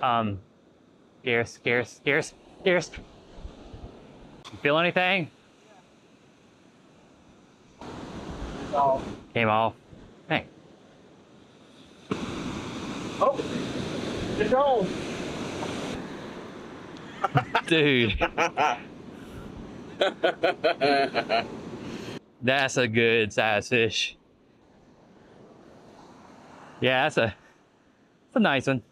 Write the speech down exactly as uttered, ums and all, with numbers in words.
Um, scarce, scarce, scarce, scarce. Feel anything? Yeah. It's off. Came off. Hey. Oh, it's on. Dude. That's a good size fish. Yeah, that's a, that's a nice one.